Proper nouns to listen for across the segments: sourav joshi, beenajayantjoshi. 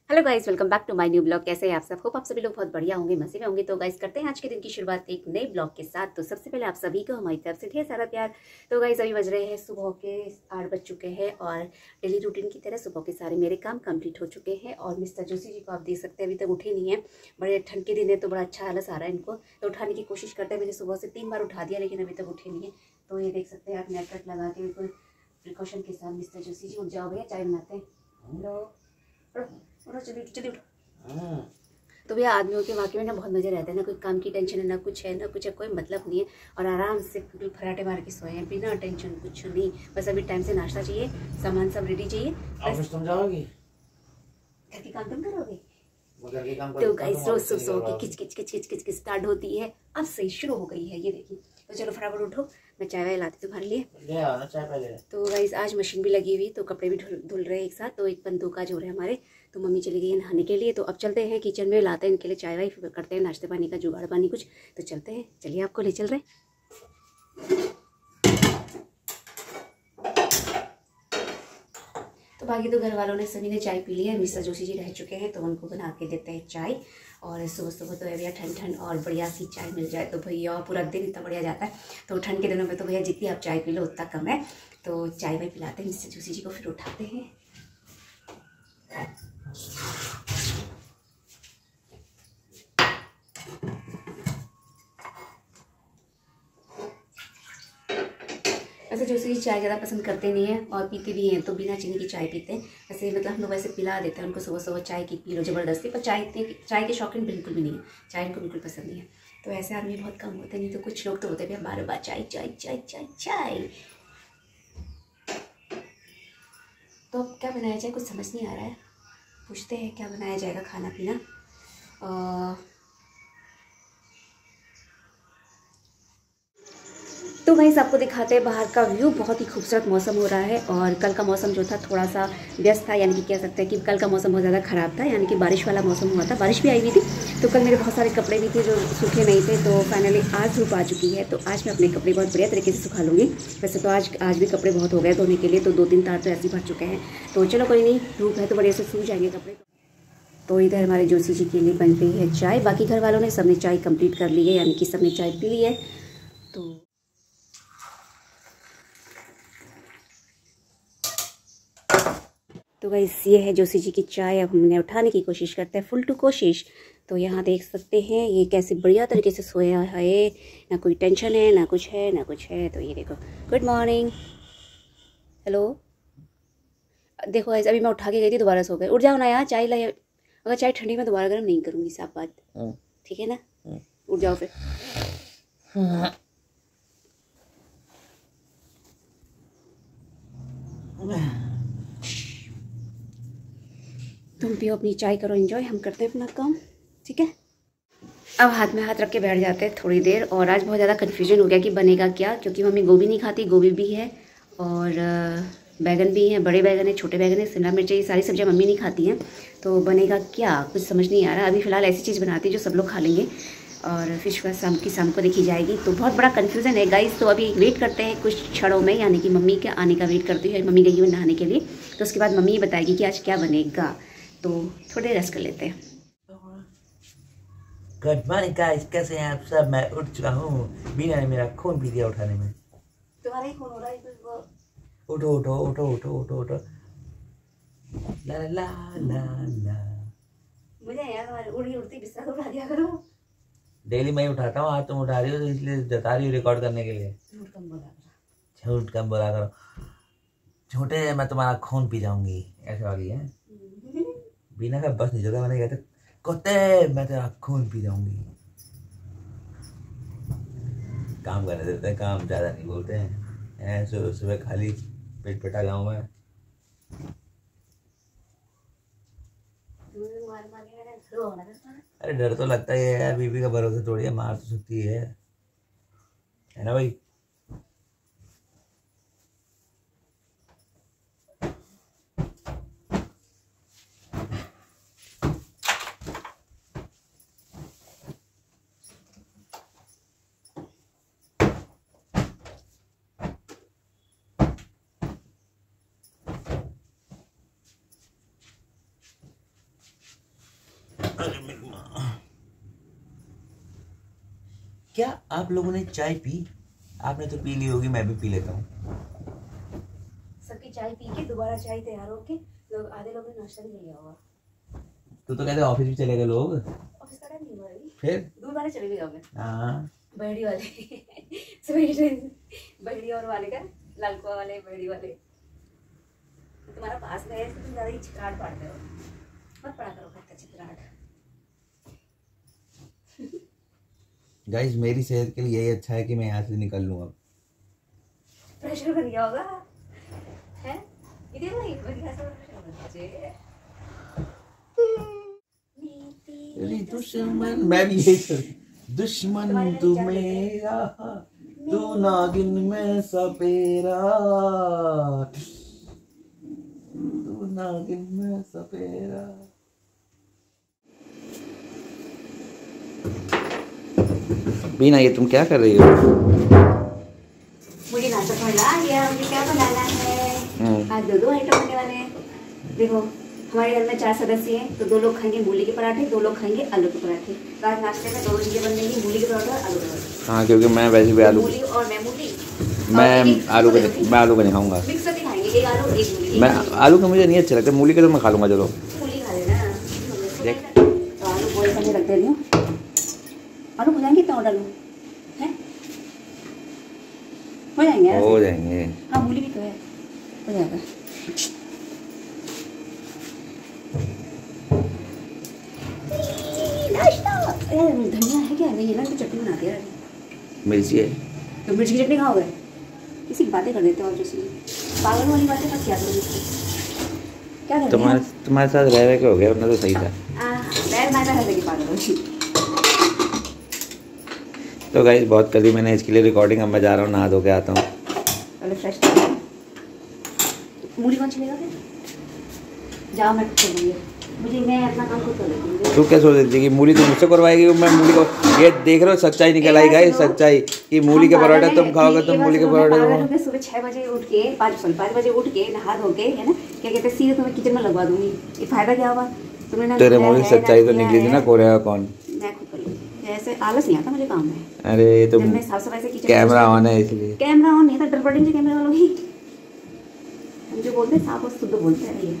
Hello guys, welcome back to my new blog. कैसे हैं आप सब? होप आप सभी लोग बहुत बढ़िया होंगे, मजे में होंगे। तो गाइस करते हैं आज के दिन की शुरुआत एक नए ब्लॉग के साथ। तो सबसे पहले आप सभी को हमारी तरफ से ढेर सारा प्यार। तो गाइस अभी बज रहे हैं सुबह के 8 बज चुके हैं और डेली रूटीन की तरह सुबह के सारे मेरे काम कंप्लीट हो चुके हैं। और मिस्टर जोशी जी को आप देख सकते हैं अभी तक उठे नहीं है। बड़े ठंड के दिन है तो बड़ा अच्छा आलस आ रहा है इनको, तो उठाने की कोशिश करते हैं। मैंने सुबह से 3 बार उठा दिया लेकिन अभी तक उठे नहीं है। तो ये देख सकते हैं आप, नेट वेट लगा के बिल्कुल प्रिकॉशन के साथ मिस्टर जोशी जी उठ जाओ भैया, चाय बनाते हैं। हेलो, चलिए। तो भैया आदमियों के वाकई में ना बहुत मजे रहते हैं, ना कोई काम की टेंशन है, ना कुछ है, ना कुछ है, कोई मतलब नहीं है। और आराम से फराटे मार के सोए हैं बिना टेंशन, कुछ नहीं। बस अभी टाइम से नाश्ता चाहिए, सामान सब रेडी चाहिए। ऑफिस तुम जाओगी, घर के काम तुम करोगे। तो गाइस रोज सुबह सो के किच किच किच स्टार्ट होती है, अब सही शुरू हो गई है, ये देखिए। तो चलो फटाफट उठो, मैं चाय वाय लाती तुम्हारे लिए। चाय पहले। तो गाइस आज मशीन भी लगी हुई, तो कपड़े भी धुल रहे हैं एक साथ। तो एक बंद 2 काज हो रहे हैं हमारे। तो मम्मी चली गई है नहाने के लिए, तो अब चलते हैं किचन में, लाते हैं इनके लिए चाय वाय, फिर करते हैं नाश्ते पानी का जुगाड़ पानी कुछ। तो चलते हैं, चलिए आपको ले चल रहे हैं। तो बाकी तो घर वालों ने सभी ने चाय पी ली है। मिस्टर जोशी जी रह चुके हैं तो उनको बना के देते हैं चाय। और सुबह सुबह तो भैया ठंड ठंड और बढ़िया सी चाय मिल जाए तो भैया पूरा दिन इतना बढ़िया जाता है। तो ठंड के दिनों में तो भैया जितनी आप चाय पी लो उतना कम है। तो चाय वाय पिलाते हैं मिस्टर जोशी जी को, फिर उठाते हैं। वैसे जोशी जी चाय ज़्यादा पसंद करते नहीं हैं और पीते भी हैं तो बिना चीनी की चाय पीते हैं। वैसे मतलब हम लोग वैसे पिला देते हैं उनको सुबह सुबह चाय की, पी लो ज़बरदस्ती, पर चाय के शौकीन बिल्कुल भी नहीं है, चाय इनको बिल्कुल पसंद नहीं है। तो ऐसे आदमी बहुत कम होते, नहीं तो कुछ लोग तो होते भी बार बार चाय चाय चाय चाय चाय। तो अब क्या बनाया जाए कुछ समझ नहीं आ रहा है, पूछते हैं क्या बनाया जाएगा खाना पीना। तो गाइस आपको दिखाते हैं बाहर का व्यू, बहुत ही खूबसूरत मौसम हो रहा है। और कल का मौसम जो था थोड़ा सा व्यस्त था, यानी कि कह सकते हैं कि कल का मौसम बहुत ज़्यादा ख़राब था, यानी कि बारिश वाला मौसम हुआ था, बारिश भी आई हुई थी। तो कल मेरे बहुत सारे कपड़े भी थे जो सूखे नहीं थे, तो फाइनली आज धूप आ चुकी है। तो आज मैं अपने कपड़े बहुत बढ़िया तरीके से सुखा लूँगी। वैसे तो आज भी कपड़े बहुत हो गए धोने के लिए, तो 2-3 तार तो ऐसे ही भर चुके हैं। तो चलो कोई नहीं, धूप है तो बढ़िया से सूख जाएंगे कपड़े। तो इधर हमारे जोशी जी के लिए बन गई है चाय, बाकी घर वालों ने सबने चाय कंप्लीट कर ली है, यानी कि सबने चाय पी ली है। तो गाइस ये है जोशी जी की चाय, अब हमने उठाने की कोशिश करते हैं, फुल टू कोशिश। तो यहाँ देख सकते हैं ये कैसे बढ़िया तरीके से सोया है, ना कोई टेंशन है, ना कुछ है, ना कुछ है। तो ये देखो, गुड मॉर्निंग, हेलो। देखो गाइस अभी मैं उठा के गई थी, दोबारा सो गए। उठ जाओ ना यार, चाय लाए, अगर चाय ठंडी में दोबारा गर्म नहीं करूँगी, साफ बात, ठीक है ना। उठ जाओ फिर। तुम पियो अपनी चाय, करो एंजॉय, हम करते हैं अपना काम, ठीक है। अब हाथ में हाथ रख के बैठ जाते हैं थोड़ी देर। और आज बहुत ज़्यादा कन्फ्यूजन हो गया कि बनेगा क्या, क्योंकि मम्मी गोभी नहीं खाती, गोभी भी है और बैगन भी हैं, बड़े बैगन है, छोटे बैगन है, शिमला मिर्च, ये सारी सब्जियां मम्मी नहीं खाती हैं। तो बनेगा क्या कुछ समझ नहीं आ रहा। अभी फ़िलहाल ऐसी चीज़ बनाती है जो सब लोग खा लेंगे और फिश का शाम को देखी जाएगी। तो बहुत बड़ा कन्फ्यूज़न है गाइस। तो अभी वेट करते हैं कुछ क्षणों में, यानी कि मम्मी के आने का वेट करती है। मम्मी गई हुई नहाने के लिए, तो उसके बाद मम्मी ये बताएगी कि आज क्या बनेगा। तो थोड़े रेस्ट कर लेते हैं। गुड मॉर्निंग गाइस, कैसे हैं आप सब। मैं उठ चुका हूँ, बीना ने मेरा खून पी दिया उठाने में। तुम्हारा ही खून हो रहा है तो उठो उठो उठो उठो उठो उठो। ला ला ला ला। मुझे यार तुम्हारे उड़ी उड़ती बिस्तर को उठा दिया करो। डेली मैं उठाता हूँ, आज तुम उठा रही हो तो इसलिए जता रही हूँ रिकॉर्ड करने के लिए। झूठ कम बोला करो, झूठे मैं तुम्हारा खून पी जाऊँगी ऐसे वाली है। बीना का बस नहीं चलता, मैंने कहते कुत्ते मैं तेरा खून पी जाऊंगी। काम करने देते हैं, काम ज़्यादा नहीं बोलते हैं। सुबह सुबह खाली पेट पेटा गाँव में अरे डर तो लगता ही है यार, बीवी का भरोसा थोड़ी है, मार तो सकती है ना भाई। क्या आप लोगों ने चाय पी? आपने तो पी ली होगी, मैं भी पी लेता हूँ। सबकी चाय पी के दोबारा चाय तैयार होके लोग आधे लोगों ने नाश्ता भी लिया होगा। तू तो कहते ऑफिस भी चले गए लोग। ऑफिस का टाइम नहीं हुआ अभी, फिर दूध वाले चले भी गए। हाँ बड़ी वाले बड़ी और वाले का लालकुआ वाले बड़ी वाले तुम्हारा पास में है, तुम ज़्यादा ही चिकाट पाते हो। मत पढ़ा करो खत्ता चिकाट। गाइस मेरी सेहत के लिए यही अच्छा है कि मैं यहाँ से निकल लूँ। अब प्रेशर बन गया होगा है इधर नहीं बढ़िया से प्रेशर दुश्मन। मैं भी यही सर दुश्मन तू मेरा तू नागिन में सपेरा तू नागिन में सपेरा। बीना ये तुम क्या कर रही हो? मुझे नाश्ता बना लिया, मुझे क्या बनाना है। आज दो दो आइटम बनने वाले हैं। देखो हमारे घर में 4 सदस्य हैं, तो 2 लोग खाएंगे मूली के पराठे, 2 लोग खाएंगे आलू के पराठे। तो आज नाश्ते में 2 चीज़ें बन जाएंगी, मूली के पराठे और आलू के पराठे। हाँ क्योंकि मैं वैसे भी आलू और मैं मूली मैं आलू का नहीं खाऊंगा, मिक्स करके खाएंगे। एक आलू एक मूली। मैं आलू का मुझे नहीं अच्छा लगता, मूली का तो मैं खा लूँगा। चलो मूली खा लेना। तो आलू बॉइल करके रख दे दूँ। आलू हो जाएंगे, कितना डालूं? है हो जाएंगे, हो जाएंगे। हाँ मूली भी तो है, हो जाएगा। नाश्ता धनिया है क्या? नहीं ना, तो चटनी बना दिया, मिर्ची है तो मिर्च की चटनी खाओगे। इसी की बातें कर देते हो और जैसे पागल वाली बातें मत किया करो। क्या कर तुम्हारे साथ रह के हो गया, वरना तो सही था। पागल। तो गाइस बहुत कर दी मैंने इसके लिए रिकॉर्डिंग। अब मैं जा रहा हूँ, नहा धो के आता हूँ। मूली कौन चलेगा फिर? जाओ मैं मुझे मैं अपना काम खुद कर लूँगी। तू क्या सोच रही थी कि मूली तो मुझसे करवाएगी? मैं मूली को ये देख रहा हूँ, सच्चाई निकल आई गाइस, सच्चाई कि मूली के पराठा तुम खाओगे, तुम मूली के पराठा। सुबह 6 बजे उठ के 5 बजे उठ के नहा धो के है ना, क्या कहते हैं, सीधे तुम्हें किचन में लगवा दूंगी। ये फायदा क्या हुआ? तुमने तेरे मूली सच्चाई तो निकली थी ना, कोरेगा कौन? मैं खुद कर लूँगी। ऐसे आलस नहीं आता मुझे काम में। अरे तो मैं साफ सफाई से किचन कैमरा ऑन है इसलिए। कैमरा ऑन नहीं था, डर पड़ेंगे कैमरे वालों की। हम जो बोलते हैं साफ और शुद्ध बोलते हैं। ये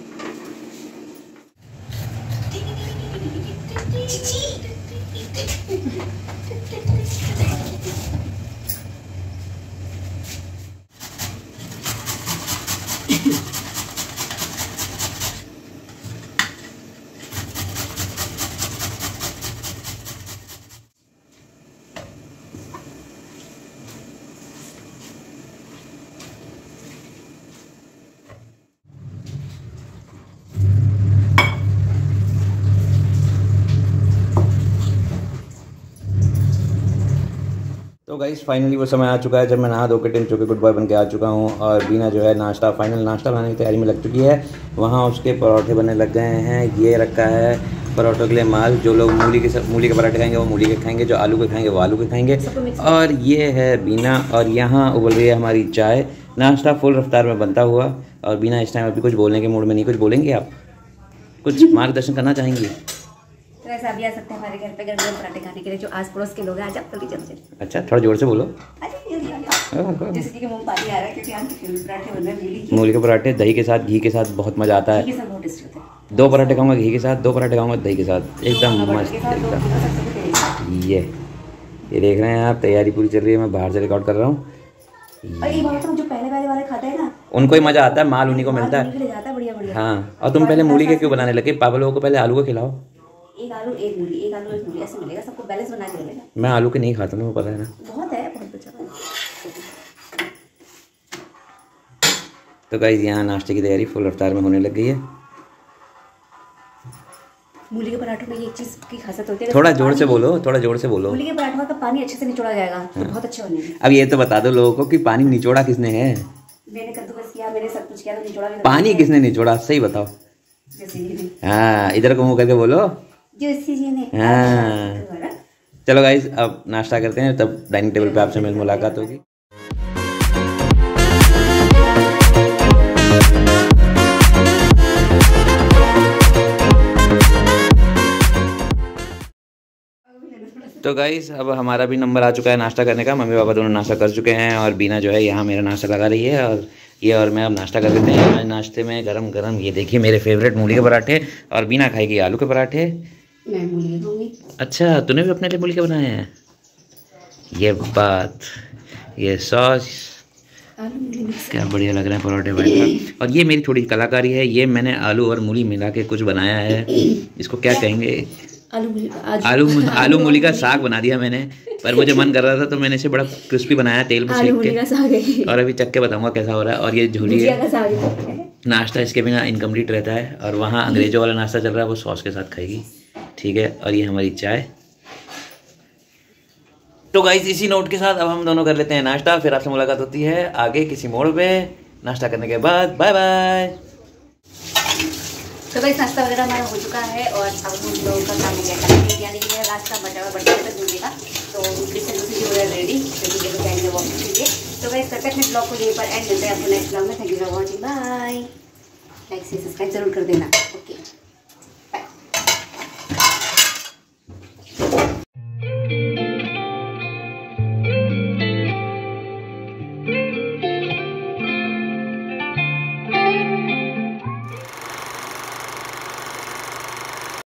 तो गाइस फाइनली वो समय आ चुका है जब मैं नहा धो के टिम चुके गुड बॉय बन के आ चुका हूँ। और बीना जो है नाश्ता फाइनल नाश्ता बनाने की तैयारी में लग चुकी है। वहाँ उसके पराठे बनने लग गए हैं। ये रखा है पराठों के लिए माल। जो लोग मूली के पराठे खाएंगे वो मूली के खाएंगे, जो आलू के खाएंगे वो आलू के खाएंगे। और ये है बीना, और यहाँ उबल रही है हमारी चाय। नाश्ता फुल रफ्तार में बनता हुआ। और बीना इस टाइम अभी कुछ बोलने के मूड में नहीं। कुछ बोलेंगे आप? कुछ मार्गदर्शन करना चाहेंगी? तो ऐसा अभी आ सकते हैं हमारे घर पे गर्म पराठे खाने के लिए, जो आस पड़ोस के लोग हैं। आज आप जल्दी चलो। अच्छा थोड़ा जोर से बोलो। जैसे कि मुंह पानी आ रहा है क्योंकि आज पराठे बन रहे हैं। मूली के पराठे दही के साथ, घी के साथ बहुत मजा आता है। दो पराठे खाऊंगा घी के साथ, दो पराठे खाऊंगा दही के साथ, एकदम मस्त एकदम। ये देख रहे हैं आप, तैयारी पूरी चल रही है। मैं बाहर से रिकॉर्ड कर रहा हूँ। जो पहले वाले खाते हैं ना, उनको ही मजा आता है, माल उन्हीं को मिलता है। हाँ, और तुम पहले मूली के क्यों बनाने लगे? पापा लोगों को पहले आलू का खिलाओ। एक आलू एक मूली, एक आलू एक मूली, ऐसे मिलेगा सबको, बैलेंस बना के मिलेगा। मैं आलू के नहीं खाता हूँ, पता है ना। बहुत है, बहुत अच्छा। तो गाइस यहाँ नाश्ते की तैयारी फुल रफ्तार में होने लग गई है। मूली के पराठों में एक चीज़ की खासियत होती है। थोड़ा जोर से बोलो, थोड़ा जोर से बोलो। मूली के पराठों का पानी अच्छे से निचोड़ा जाएगा तो बहुत अच्छे होंगे। अब ये तो बता दो लोगों को कि पानी निचोड़ा किसने है? मैंने कद्दूकस किया, मैंने सब कुछ किया, तो निचोड़ा पानी किसने निचोड़ा, सही बताओ। हाँ, इधर को मुँह करके बोलो। जोशी जी ने। हाँ, चलो गाइस अब नाश्ता करते हैं, तब डाइनिंग टेबल पे आपसे मेरी मुलाकात होगी। तो गाइस अब हमारा भी नंबर आ चुका है नाश्ता करने का। मम्मी पापा दोनों नाश्ता कर चुके हैं और बीना जो है यहाँ मेरा नाश्ता लगा रही है, और ये और मैं अब नाश्ता कर लेते हैं। नाश्ते में गरम गरम ये देखिए मेरे फेवरेट मूली के पराठे, और बीना खाएगी आलू के पराठे। मैं मूली दूंगी। अच्छा, तूने भी अपने लिए मूली के बनाए हैं? ये बात, ये सॉस, क्या बढ़िया लग रहे हैं पराठे भाई। और ये मेरी थोड़ी कलाकारी है, ये मैंने आलू और मूली मिला के कुछ बनाया है। इसको क्या कहेंगे? आलू मूली का साग बना दिया मैंने, पर मुझे मन कर रहा था तो मैंने इसे बड़ा क्रिस्पी बनाया तेल में सेक के, और अभी चख के बताऊंगा कैसा हो रहा है। और ये झोली है, नाश्ता इसके बिना इनकम्प्लीट रहता है। और वहाँ अंग्रेजों वाला नाश्ता चल रहा है, वो सॉस के साथ खाएगी, ठीक है। और ये हमारी चाय। तो गाइस इसी नोट के साथ अब हम दोनों कर लेते हैं नाश्ता, फिर आपसे मुलाकात होती है आगे किसी मोड़ पर नाश्ता करने के बाद। Bye bye. तो भाई नाश्ता वगैरह हमारा हो चुका है, और अब हम लोगों का काम हो गया है, यानी कि रास्ता बचा हुआ बढ़िया तक दूंगी का। तो उनकी सब्जी हो रहा है रेडी, तो जाएंगे वॉक कीजिए। तो भाई करते हैं ब्लॉग को यहीं पर एंड, मिलते हैं आपको नेक्स्ट ब्लॉग में। Thank you for watching, bye. Like से सब्सक्राइब जरूर कर देना। ओके।